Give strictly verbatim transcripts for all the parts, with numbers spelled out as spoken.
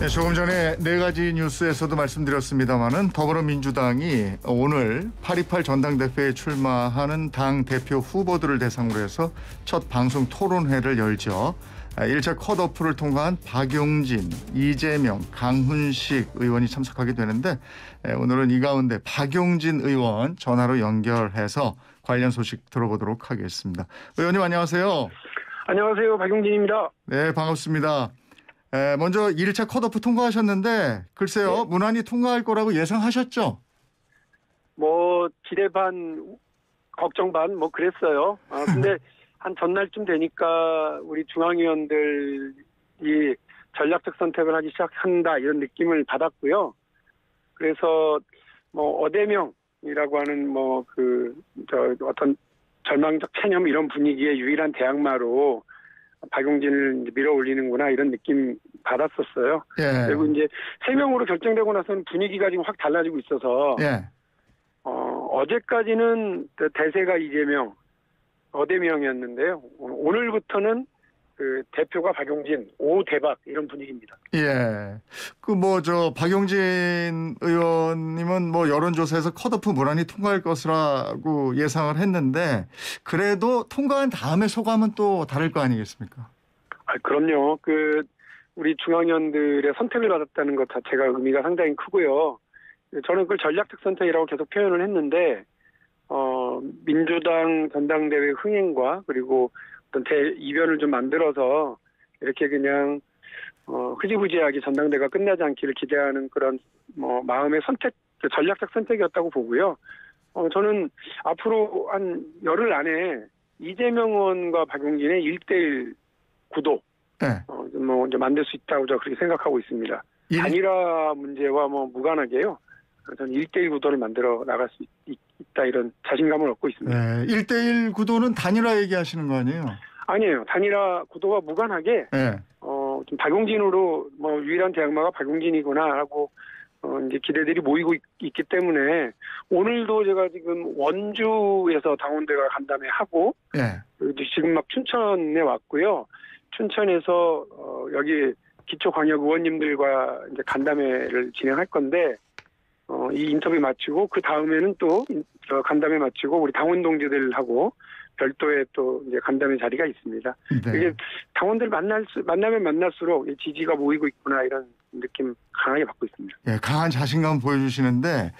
네, 조금 전에 네 가지 뉴스에서도 말씀드렸습니다마는 더불어민주당이 오늘 팔 이십팔 전당대표에 출마하는 당 대표 후보들을 대상으로 해서 첫 방송 토론회를 열죠. 일 차 컷오프를 통과한 박용진, 이재명, 강훈식 의원이 참석하게 되는데 오늘은 이 가운데 박용진 의원 전화로 연결해서 관련 소식 들어보도록 하겠습니다. 의원님 안녕하세요. 안녕하세요. 박용진입니다. 네, 반갑습니다. 에, 먼저 일 차 컷오프 통과하셨는데 글쎄요. 네. 무난히 통과할 거라고 예상하셨죠? 뭐 기대 반, 걱정 반 뭐 그랬어요. 아, 근데 한 전날쯤 되니까 우리 중앙위원들이 전략적 선택을 하기 시작한다 이런 느낌을 받았고요. 그래서 뭐 어대명이라고 하는 뭐 그 저 어떤 절망적 체념 이런 분위기의 유일한 대항마로 박용진을 이제 밀어올리는구나 이런 느낌 받았었어요. 예. 그리고 이제 세 명으로 결정되고 나서는 분위기가 지금 확 달라지고 있어서 예. 어, 어제까지는 대세가 이재명, 어대명이었는데요. 오늘부터는 그 대표가 박용진, 오 대박 이런 분위기입니다. 예. 그 뭐 저 박용진 의원님은 뭐 여론조사에서 컷오프 무난히 통과할 것이라고 예상을 했는데 그래도 통과한 다음에 소감은 또 다를 거 아니겠습니까? 아, 그럼요. 그 우리 중앙위원들의 선택을 받았다는 것 자체가 의미가 상당히 크고요. 저는 그걸 전략적 선택이라고 계속 표현을 했는데 어, 민주당 전당대회 흥행과 그리고 어떤 대이변을 좀 만들어서 이렇게 그냥 어, 흐지부지하게 전당대회가 끝나지 않기를 기대하는 그런 뭐 마음의 선택, 전략적 선택이었다고 보고요. 어, 저는 앞으로 한 열흘 안에 이재명 의원과 박용진의 일 대일 구도 네. 어, 뭐 이제 만들 수 있다고 저 그렇게 생각하고 있습니다. 예. 단일화 문제와 뭐 무관하게요. 저는 일 대일 구도를 만들어 나갈 수 있, 있다 이런 자신감을 얻고 있습니다. 네, 일 대일 구도는 단일화 얘기하시는 거 아니에요? 아니에요. 단일화 구도와 무관하게 네. 어, 좀 박용진으로 뭐 유일한 대항마가 박용진이구나 하고 어, 이제 기대들이 모이고 있, 있기 때문에 오늘도 제가 지금 원주에서 당원들과 간담회하고 네. 지금 막 춘천에 왔고요. 춘천에서 어, 여기 기초광역 의원님들과 이제 간담회를 진행할 건데 어, 이 인터뷰 마치고 그 다음에는 또 간담회 마치고 우리 당원 동지들하고 별도의 또 이제 간담회 자리가 있습니다. 네. 이게 당원들 만날 수, 만나면 만날수록 지지가 모이고 있구나 이런 느낌 강하게 받고 있습니다. 예, 강한 자신감 보여주시는데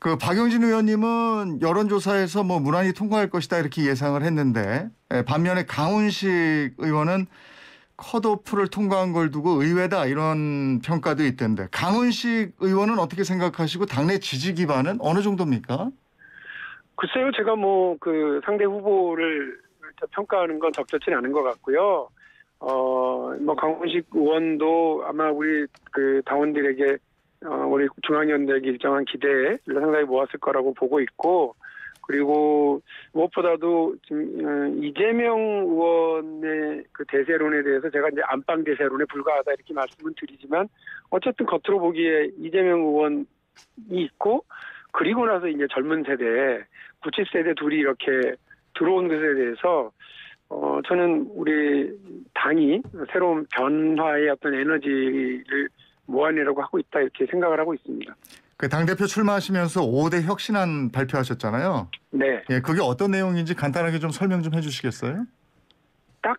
그 박용진 의원님은 여론조사에서 뭐 무난히 통과할 것이다 이렇게 예상을 했는데 예, 반면에 강훈식 의원은 컷오프를 통과한 걸 두고 의외다 이런 평가도 있던데 강훈식 의원은 어떻게 생각하시고 당내 지지 기반은 어느 정도입니까? 글쎄요. 제가 뭐 그 상대 후보를 평가하는 건 적절치 않은 것 같고요. 어, 뭐 강훈식 의원도 아마 우리 그 당원들에게 어, 우리 중앙위원들에게 일정한 기대를 상당히 모았을 거라고 보고 있고 그리고 무엇보다도 지금 이재명 의원의 그 대세론에 대해서 제가 이제 안방 대세론에 불과하다 이렇게 말씀은 드리지만 어쨌든 겉으로 보기에 이재명 의원이 있고 그리고 나서 이제 젊은 세대, 구십세대 둘이 이렇게 들어온 것에 대해서 어 저는 우리 당이 새로운 변화의 어떤 에너지를 모아내려고 하고 있다 이렇게 생각을 하고 있습니다. 그 당대표 출마하시면서 오대 혁신안 발표하셨잖아요. 네. 예, 그게 어떤 내용인지 간단하게 좀 설명 좀 해주시겠어요? 딱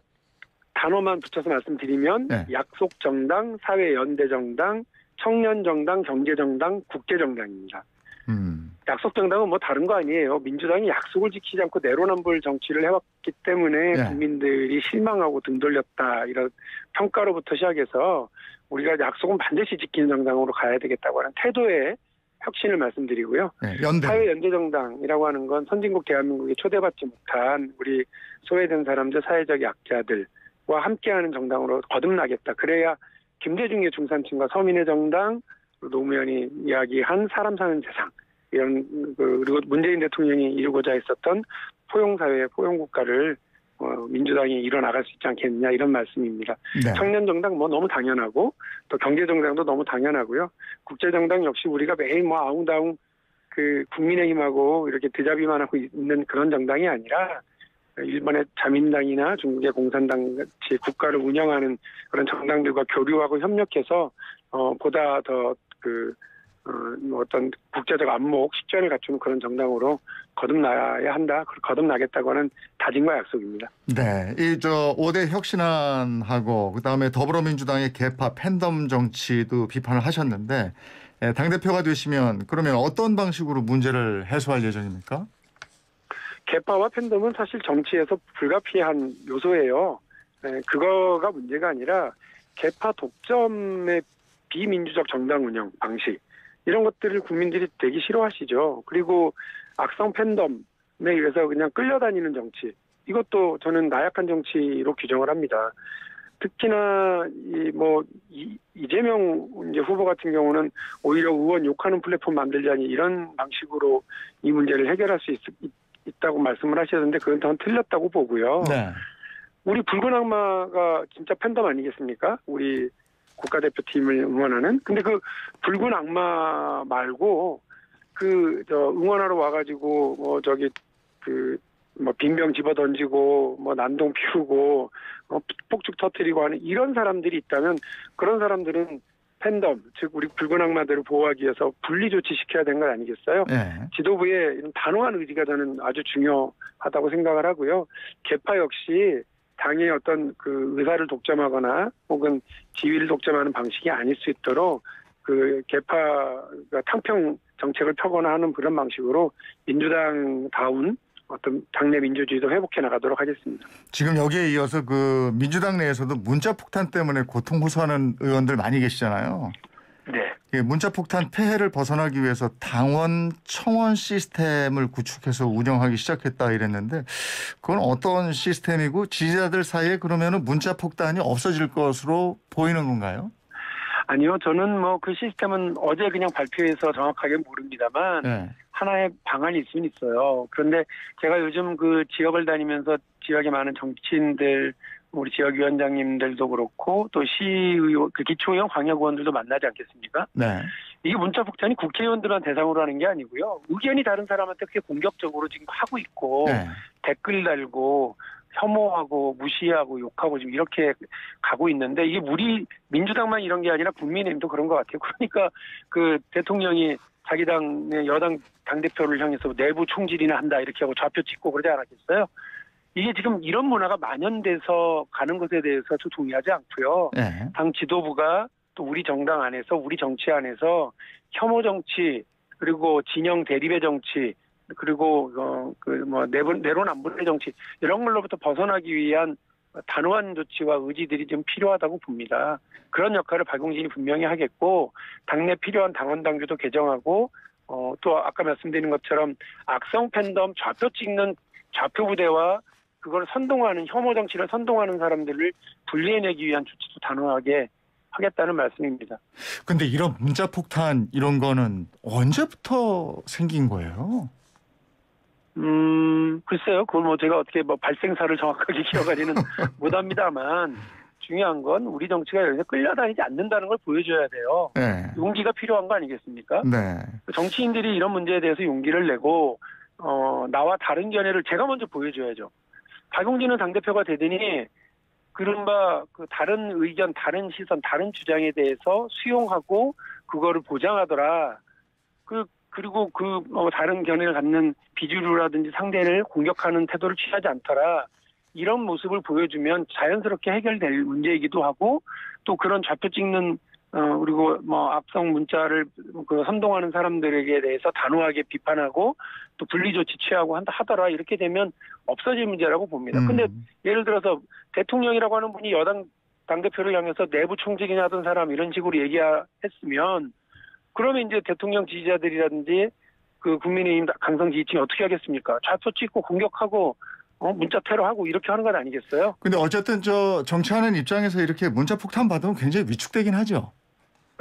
단어만 붙여서 말씀드리면 네. 약속정당, 사회연대정당, 청년정당, 경제정당, 국제정당입니다. 음. 약속정당은 뭐 다른 거 아니에요. 민주당이 약속을 지키지 않고 내로남불 정치를 해왔기 때문에 네. 국민들이 실망하고 등 돌렸다 이런 평가로부터 시작해서 우리가 약속은 반드시 지키는 정당으로 가야 되겠다고 하는 태도에 혁신을 말씀드리고요. 네, 연대. 사회연대정당이라고 하는 건 선진국 대한민국이 초대받지 못한 우리 소외된 사람들, 사회적 약자들과 함께하는 정당으로 거듭나겠다. 그래야 김대중의 중산층과 서민의 정당, 노무현이 이야기한 사람 사는 세상, 이런 그리고 문재인 대통령이 이루고자 했었던 포용사회, 포용국가를 민주당이 일어나갈 수 있지 않겠느냐 이런 말씀입니다. 네. 청년정당 뭐 너무 당연하고 또 경제정당도 너무 당연하고요. 국제정당 역시 우리가 매일 뭐 아웅다웅 그 국민의힘하고 이렇게 드잡이만 하고 있는 그런 정당이 아니라 일본의 자민당이나 중국의 공산당 같이 국가를 운영하는 그런 정당들과 교류하고 협력해서 어, 보다 더 그 어, 어떤 국제적 안목, 식견을 갖추는 그런 정당으로 거듭나야 한다, 거듭나겠다고 하는 다짐과 약속입니다. 네, 이 저 오 대 혁신안하고 그다음에 더불어민주당의 개파 팬덤 정치도 비판을 하셨는데 예, 당대표가 되시면 그러면 어떤 방식으로 문제를 해소할 예정입니까? 개파와 팬덤은 사실 정치에서 불가피한 요소예요. 네, 그거가 문제가 아니라 개파 독점의 비민주적 정당 운영 방식 이런 것들을 국민들이 되게 싫어하시죠. 그리고 악성 팬덤에 의해서 그냥 끌려다니는 정치 이것도 저는 나약한 정치로 규정을 합니다. 특히나 이 뭐 이재명 이제 후보 같은 경우는 오히려 의원 욕하는 플랫폼 만들자니 이런 방식으로 이 문제를 해결할 수 있, 있다고 말씀을 하시는데 그건 다 틀렸다고 보고요. 네. 우리 붉은 악마가 진짜 팬덤 아니겠습니까? 우리 국가대표팀을 응원하는. 근데 그 붉은 악마 말고 그 저 응원하러 와가지고 뭐 저기 그 뭐 빈병 집어 던지고 뭐 난동 피우고 뭐 폭죽 터뜨리고 하는 이런 사람들이 있다면 그런 사람들은 팬덤, 즉 우리 붉은 악마들을 보호하기 위해서 분리 조치시켜야 되는 건 아니겠어요? 네. 지도부의 이런 단호한 의지가 저는 아주 중요하다고 생각을 하고요. 개파 역시 당의 어떤 그 의사를 독점하거나 혹은 지위를 독점하는 방식이 아닐 수 있도록 그 개파가 탕평 정책을 펴거나 하는 그런 방식으로 민주당다운 어떤 당내 민주주의도 회복해 나가도록 하겠습니다. 지금 여기에 이어서 그 민주당 내에서도 문자 폭탄 때문에 고통 호소하는 의원들 많이 계시잖아요. 네. 예, 문자 폭탄 폐해를 벗어나기 위해서 당원 청원 시스템을 구축해서 운영하기 시작했다 이랬는데 그건 어떤 시스템이고 지지자들 사이에 그러면은 문자 폭탄이 없어질 것으로 보이는 건가요? 아니요, 저는 뭐 그 시스템은 어제 그냥 발표해서 정확하게 모릅니다만. 네. 하나의 방안이 있으면 있어요. 그런데 제가 요즘 그 지역을 다니면서 지역에 많은 정치인들, 우리 지역위원장님들도 그렇고 또 시의원, 그 기초의원, 광역의원들도 만나지 않겠습니까? 네. 이게 문자 폭탄이 국회의원들만 대상으로 하는 게 아니고요. 의견이 다른 사람한테 그게 공격적으로 지금 하고 있고 네. 댓글 달고 혐오하고 무시하고 욕하고 지금 이렇게 가고 있는데 이게 우리 민주당만 이런 게 아니라 국민의힘도 그런 것 같아요. 그러니까 그 대통령이 자기 당의 여당 당대표를 향해서 내부 총질이나 한다 이렇게 하고 좌표 찍고 그러지 않았겠어요? 이게 지금 이런 문화가 만연돼서 가는 것에 대해서 저 동의하지 않고요. 네. 당 지도부가 또 우리 정당 안에서 우리 정치 안에서 혐오 정치 그리고 진영 대립의 정치 그리고 어, 그 뭐 내분 내로남불의 정치 이런 걸로부터 벗어나기 위한 단호한 조치와 의지들이 좀 필요하다고 봅니다. 그런 역할을 박용진이 분명히 하겠고 당내 필요한 당원당규도 개정하고 어, 또 아까 말씀드린 것처럼 악성 팬덤 좌표 찍는 좌표 부대와 그걸 선동하는 혐오 정치를 선동하는 사람들을 분리해내기 위한 조치도 단호하게 하겠다는 말씀입니다. 그런데 이런 문자 폭탄 이런 거는 언제부터 생긴 거예요? 음, 글쎄요. 그건 뭐 제가 어떻게 뭐 발생사를 정확하게 기억하지는 못합니다만 중요한 건 우리 정치가 여기서 끌려다니지 않는다는 걸 보여줘야 돼요. 네. 용기가 필요한 거 아니겠습니까? 네. 정치인들이 이런 문제에 대해서 용기를 내고 어, 나와 다른 견해를 제가 먼저 보여줘야죠. 박용진은 당대표가 되더니 그른바 그 다른 의견, 다른 시선, 다른 주장에 대해서 수용하고 그거를 보장하더라. 그 그리고 그 다른 견해를 갖는 비주류라든지 상대를 공격하는 태도를 취하지 않더라. 이런 모습을 보여주면 자연스럽게 해결될 문제이기도 하고 또 그런 좌표 찍는 어 그리고 뭐 악성 문자를 그 선동하는 사람들에게 대해서 단호하게 비판하고 또 분리 조치 취하고 한다 하더라 이렇게 되면 없어질 문제라고 봅니다. 음. 근데 예를 들어서 대통령이라고 하는 분이 여당 당대표를 향해서 내부 총질이나 하던 사람 이런 식으로 얘기했으면. 그러면 이제 대통령 지지자들이라든지 그 국민의힘 강성 지지층이 어떻게 하겠습니까? 좌표 찍고 공격하고 어? 문자 테러하고 이렇게 하는 건 아니겠어요? 근데 어쨌든 저 정치하는 입장에서 이렇게 문자 폭탄 받으면 굉장히 위축되긴 하죠.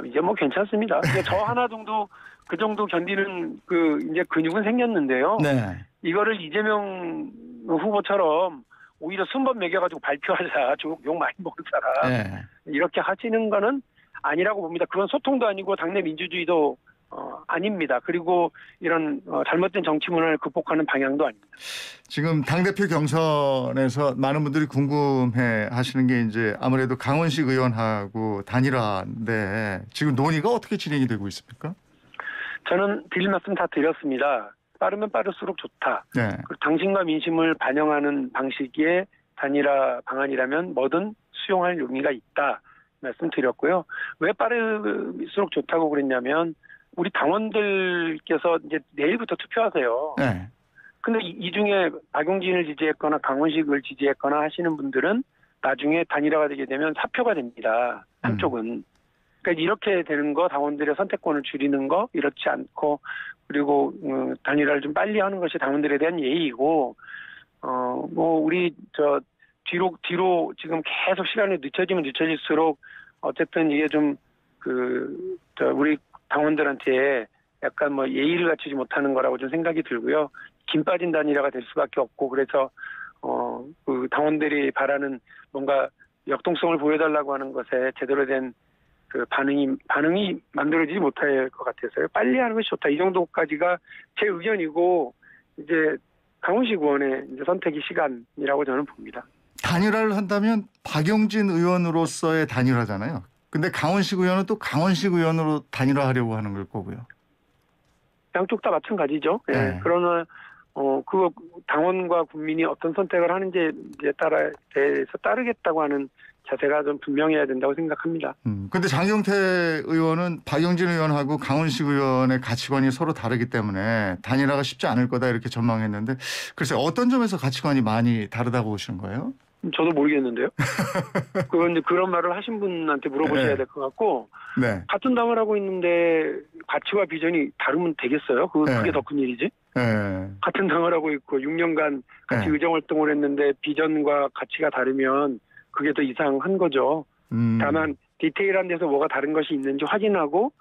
이제 뭐 괜찮습니다. 이제 저 하나 정도 그 정도 견디는 그 이제 근육은 생겼는데요. 네. 이거를 이재명 후보처럼 오히려 순번 매겨가지고 발표하자, 욕 많이 먹는 사람 네. 이렇게 하시는 거는. 아니라고 봅니다. 그런 소통도 아니고 당내 민주주의도 어, 아닙니다. 그리고 이런 어, 잘못된 정치 문화를 극복하는 방향도 아닙니다. 지금 당대표 경선에서 많은 분들이 궁금해 하시는 게 이제 아무래도 강원식 의원하고 단일화인데 지금 논의가 어떻게 진행이 되고 있습니까? 저는 드릴 말씀 다 드렸습니다. 빠르면 빠를수록 좋다. 네. 그리고 당심과 민심을 반영하는 방식의 단일화 방안이라면 뭐든 수용할 용의가 있다 말씀드렸고요. 왜 빠를수록 좋다고 그랬냐면 우리 당원들께서 이제 내일부터 투표하세요. 네. 근데 이, 이 중에 박용진을 지지했거나 강원식을 지지했거나 하시는 분들은 나중에 단일화가 되게 되면 사표가 됩니다. 한쪽은. 음. 그러니까 이렇게 되는 거, 당원들의 선택권을 줄이는 거 이렇지 않고 그리고 음, 단일화를 좀 빨리 하는 것이 당원들에 대한 예의이고 어, 뭐 우리 저 뒤로 뒤로 지금 계속 시간이 늦춰지면 늦춰질수록 어쨌든 이게 좀 그 저 우리 당원들한테 약간 뭐 예의를 갖추지 못하는 거라고 좀 생각이 들고요. 긴 빠진 단일화가 될 수밖에 없고 그래서 어, 그 당원들이 바라는 뭔가 역동성을 보여달라고 하는 것에 제대로 된 그 반응이 반응이 만들어지지 못할 것 같아서요. 빨리 하는 것이 좋다. 이 정도까지가 제 의견이고 이제 강훈식 의원의 이제 선택의 시간이라고 저는 봅니다. 단일화를 한다면 박용진 의원으로서의 단일화잖아요. 근데 강원식 의원은 또 강원식 의원으로 단일화하려고 하는 걸 거고요. 양쪽 다 마찬가지죠. 네. 예. 그러나 어, 그 당원과 국민이 어떤 선택을 하는지에 따라 대해서 따르겠다고 하는 자세가 좀 분명해야 된다고 생각합니다. 음, 근데 장경태 의원은 박용진 의원하고 강원식 의원의 가치관이 서로 다르기 때문에 단일화가 쉽지 않을 거다 이렇게 전망했는데 글쎄 어떤 점에서 가치관이 많이 다르다고 보시는 거예요? 저도 모르겠는데요. 그건 그런 말을 하신 분한테 물어보셔야 네. 될 것 같고 네. 같은 당을 하고 있는데 가치와 비전이 다르면 되겠어요? 그건 네. 그게 더 큰 일이지. 네. 같은 당을 하고 있고 육 년간 같이 네. 의정활동을 했는데 비전과 가치가 다르면 그게 더 이상한 거죠. 음. 다만 디테일한 데서 뭐가 다른 것이 있는지 확인하고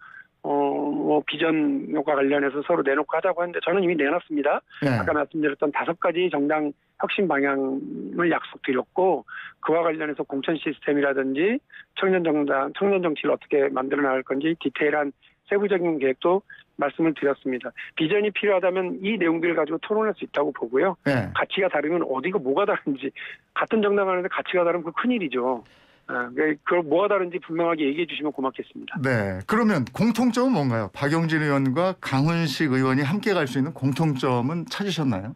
어 뭐 비전과 관련해서 서로 내놓고 하자고 하는데 저는 이미 내놨습니다. 네. 아까 말씀드렸던 다섯 가지 정당 혁신 방향을 약속드렸고 그와 관련해서 공천 시스템이라든지 청년 정당, 청년 정치를 어떻게 만들어 나갈 건지 디테일한 세부적인 계획도 말씀을 드렸습니다. 비전이 필요하다면 이 내용들을 가지고 토론할 수 있다고 보고요. 네. 가치가 다르면 어디가 뭐가 다른지 같은 정당 안에서 가치가 다르면 그거 큰일이죠. 그걸 뭐가 다른지 분명하게 얘기해 주시면 고맙겠습니다. 네. 그러면 공통점은 뭔가요? 박용진 의원과 강훈식 의원이 함께 갈 수 있는 공통점은 찾으셨나요?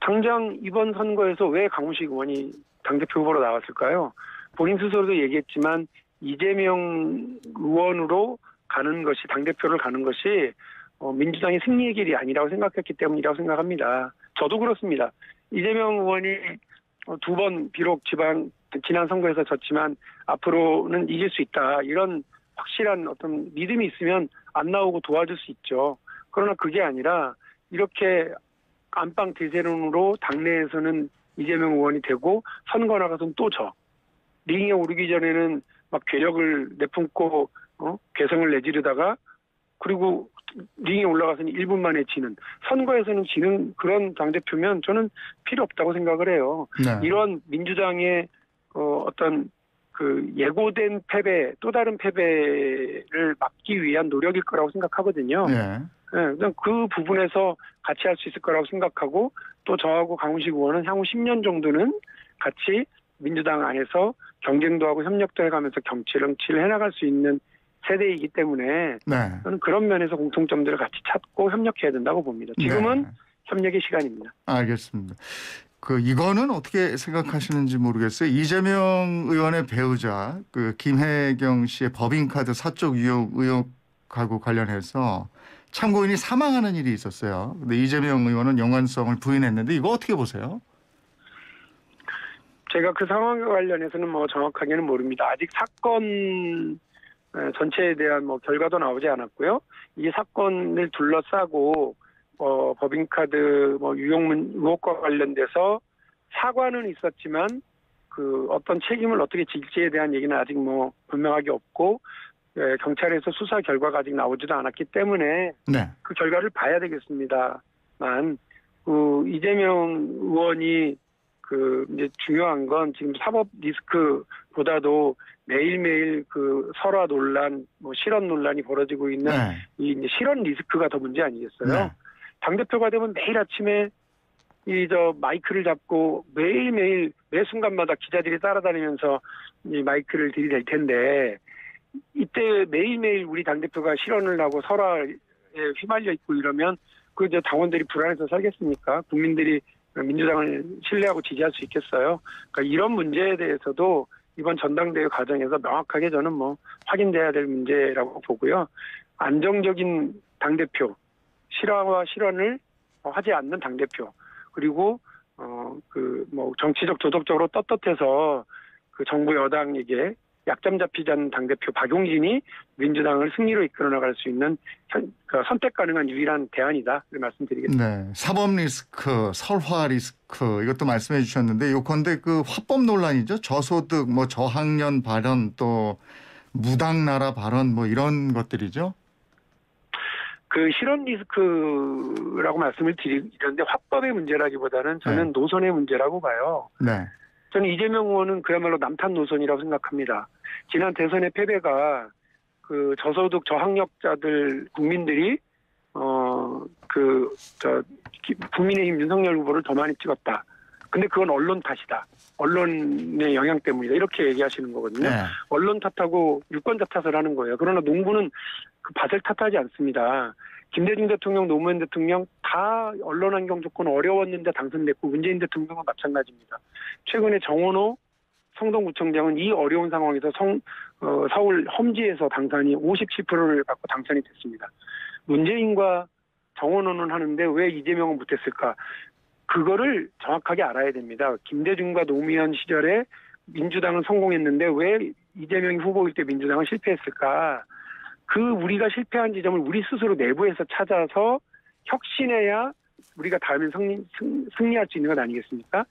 당장 이번 선거에서 왜 강훈식 의원이 당대표 후보로 나왔을까요? 본인 스스로도 얘기했지만 이재명 의원으로 가는 것이 당대표를 가는 것이 민주당의 승리의 길이 아니라고 생각했기 때문이라고 생각합니다. 저도 그렇습니다. 이재명 의원이 두 번 비록 지방 지난 선거에서 졌지만 앞으로는 이길 수 있다. 이런 확실한 어떤 믿음이 있으면 안 나오고 도와줄 수 있죠. 그러나 그게 아니라 이렇게 안방 대세론으로 당내에서는 이재명 의원이 되고 선거 나가서는 또 져. 링에 오르기 전에는 막 괴력을 내품고 어? 괴성을 내지르다가 그리고 링에 올라가서는 일 분 만에 지는 선거에서는 지는 그런 당대표면 저는 필요 없다고 생각을 해요. 네. 이런 민주당의 어, 어떤 그 예고된 패배 또 다른 패배를 막기 위한 노력일 거라고 생각하거든요. 네. 네, 그 부분에서 같이 할 수 있을 거라고 생각하고 또 저하고 강훈식 의원은 향후 십 년 정도는 같이 민주당 안에서 경쟁도 하고 협력도 해가면서 정치를 해나갈 수 있는 세대이기 때문에 네. 저는 그런 면에서 공통점들을 같이 찾고 협력해야 된다고 봅니다. 지금은 네. 협력의 시간입니다. 알겠습니다. 그 이거는 어떻게 생각하시는지 모르겠어요. 이재명 의원의 배우자 그 김혜경 씨의 법인카드 사적 유혹 의혹하고 관련해서 참고인이 사망하는 일이 있었어요. 근데 이재명 의원은 연관성을 부인했는데 이거 어떻게 보세요? 제가 그 상황과 관련해서는 뭐 정확하게는 모릅니다. 아직 사건 전체에 대한 뭐 결과도 나오지 않았고요. 이 사건을 둘러싸고 어, 법인카드 뭐 유용문 의혹과 관련돼서 사과는 있었지만 그 어떤 책임을 어떻게 질지에 대한 얘기는 아직 뭐 분명하게 없고 예, 경찰에서 수사 결과가 아직 나오지도 않았기 때문에 네. 그 결과를 봐야 되겠습니다만 그 이재명 의원이 그 이제 중요한 건 지금 사법 리스크보다도 매일매일 그 설화 논란, 뭐 실언 논란이 벌어지고 있는 네. 이 이제 실언 리스크가 더 문제 아니겠어요? 네. 당대표가 되면 매일 아침에 이 저 마이크를 잡고 매일매일 매 순간마다 기자들이 따라다니면서 이 마이크를 들이댈 텐데 이때 매일매일 우리 당대표가 실언을 하고 설화에 휘말려 있고 이러면 그 이제 당원들이 불안해서 살겠습니까? 국민들이 민주당을 신뢰하고 지지할 수 있겠어요? 그러니까 이런 문제에 대해서도 이번 전당대회 과정에서 명확하게 저는 뭐 확인돼야 될 문제라고 보고요. 안정적인 당대표, 실화와 실언을 하지 않는 당대표, 그리고 어 그 뭐 정치적 도덕적으로 떳떳해서 그 정부 여당에게 약점 잡히지 않는 당대표 박용진이 민주당을 승리로 이끌어 나갈 수 있는 선택 가능한 유일한 대안이다. 말씀드리겠습니다. 네, 사법 리스크, 설화 리스크 이것도 말씀해 주셨는데 요건데 그 화법 논란이죠. 저소득, 뭐 저학년 발언 또 무당나라 발언 뭐 이런 것들이죠. 그 실언 리스크라고 말씀을 드리는데 화법의 문제라기보다는 저는 네. 노선의 문제라고 봐요. 네. 저는 이재명 의원은 그야말로 남탓 노선이라고 생각합니다. 지난 대선의 패배가 그 저소득 저학력자들 국민들이 어 그 저 국민의힘 윤석열 후보를 더 많이 찍었다. 근데 그건 언론 탓이다. 언론의 영향 때문이다. 이렇게 얘기하시는 거거든요. 네. 언론 탓하고 유권자 탓을 하는 거예요. 그러나 농구는 그 밭을 탓하지 않습니다. 김대중 대통령, 노무현 대통령 다 언론 환경 조건 어려웠는데 당선됐고 문재인 대통령은 마찬가지입니다. 최근에 정원오 성동구청장은 이 어려운 상황에서 성, 어, 서울 험지에서 당선이 오십칠 퍼센트를 받고 당선이 됐습니다. 문재인과 정원오는 하는데 왜 이재명은 못했을까? 그거를 정확하게 알아야 됩니다. 김대중과 노무현 시절에 민주당은 성공했는데 왜 이재명이 후보일 때 민주당은 실패했을까? 그 우리가 실패한 지점을 우리 스스로 내부에서 찾아서 혁신해야 우리가 다음에 승리, 승, 승리할 수 있는 것 아니겠습니까?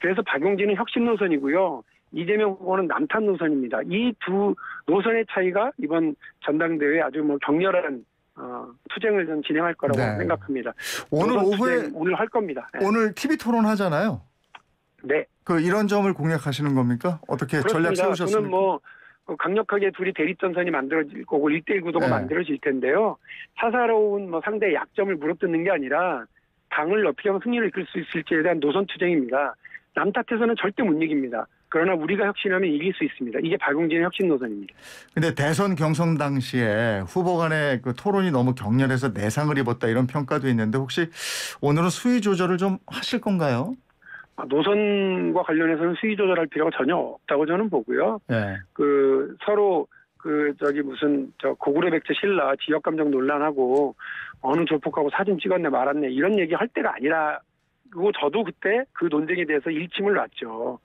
그래서 박용진은 혁신 노선이고요. 이재명 후보는 남탓 노선입니다. 이 두 노선의 차이가 이번 전당대회에 아주 뭐 격렬한 어, 투쟁을 좀 진행할 거라고 네. 생각합니다. 오늘 오후에 오늘 할 겁니다. 네. 오늘 티비 토론 하잖아요. 네. 그 이런 점을 공략하시는 겁니까? 어떻게 그렇습니다. 전략 세우셨습니까? 저는 뭐 강력하게 둘이 대립전선이 만들어질 거고 일대일 구도가 네. 만들어질 텐데요. 사사로운 뭐 상대의 약점을 물어뜯는 게 아니라 당을 어떻게 하면 승리를 이끌 수 있을지에 대한 노선 투쟁입니다. 남탓에서는 절대 못 이깁니다. 그러나 우리가 혁신하면 이길 수 있습니다. 이게 박용진의 혁신 노선입니다. 그런데 대선 경선 당시에 후보 간의 그 토론이 너무 격렬해서 내상을 입었다 이런 평가도 있는데 혹시 오늘은 수위 조절을 좀 하실 건가요? 노선과 관련해서는 수위 조절할 필요가 전혀 없다고 저는 보고요. 네. 그 서로 그 저기 무슨 저 고구려 백제 신라 지역 감정 논란하고 어느 조폭하고 사진 찍었네 말았네 이런 얘기 할 때가 아니라 그리고 저도 그때 그 논쟁에 대해서 일침을 놨죠.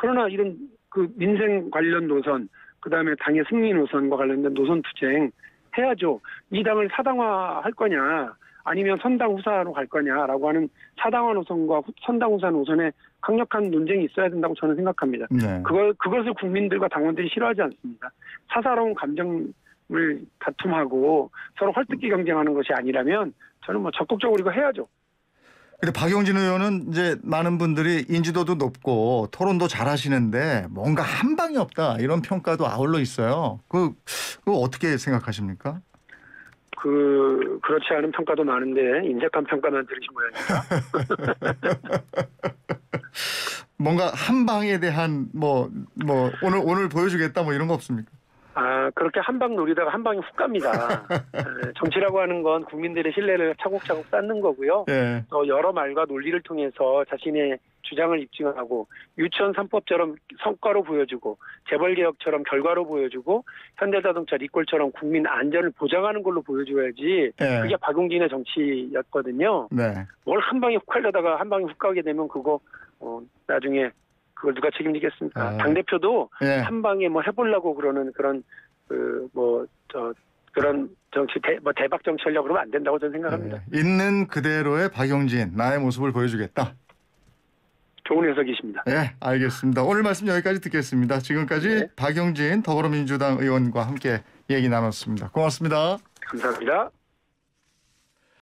그러나 이런 그 민생 관련 노선 그다음에 당의 승리 노선과 관련된 노선 투쟁 해야죠. 이 당을 사당화할 거냐 아니면 선당 후사로 갈 거냐라고 하는 사당화 노선과 선당 후사 노선에 강력한 논쟁이 있어야 된다고 저는 생각합니다. 네. 그걸, 그것을 국민들과 당원들이 싫어하지 않습니다. 사사로운 감정을 다툼하고 서로 헐뜯기 경쟁하는 것이 아니라면 저는 뭐 적극적으로 이거 해야죠. 그런데 박용진 의원은 이제 많은 분들이 인지도도 높고 토론도 잘하시는데 뭔가 한 방이 없다 이런 평가도 아울러 있어요. 그, 그거 어떻게 생각하십니까? 그 그렇지 않은 평가도 많은데 인색한 평가만 들으신 모양입니다. 뭔가 한 방에 대한 뭐뭐 뭐 오늘 오늘 보여주겠다 뭐 이런 거 없습니까? 아 그렇게 한 방 노리다가 한 방이 훅 갑니다. 정치라고 하는 건 국민들의 신뢰를 차곡차곡 쌓는 거고요. 예. 또 여러 말과 논리를 통해서 자신의 주장을 입증하고 유치원 삼 법처럼 성과로 보여주고 재벌개혁처럼 결과로 보여주고 현대자동차 리콜처럼 국민 안전을 보장하는 걸로 보여줘야지 네. 그게 박용진의 정치였거든요. 네. 뭘 한 방에 훅 하려다가 한 방에 훅 가게 되면 그거 어 나중에 그걸 누가 책임지겠습니까? 네. 당대표도 네. 한 방에 뭐 해보려고 그러는 그런 그 뭐 저 그런 정치 대, 뭐 대박 정치 하려고 그러면 안 된다고 저는 생각합니다. 네. 있는 그대로의 박용진 나의 모습을 보여주겠다. 좋은 해석이십니다. 네, 알겠습니다. 오늘 말씀 여기까지 듣겠습니다. 지금까지 네. 박용진 더불어민주당 의원과 함께 얘기 나눴습니다. 고맙습니다. 감사합니다.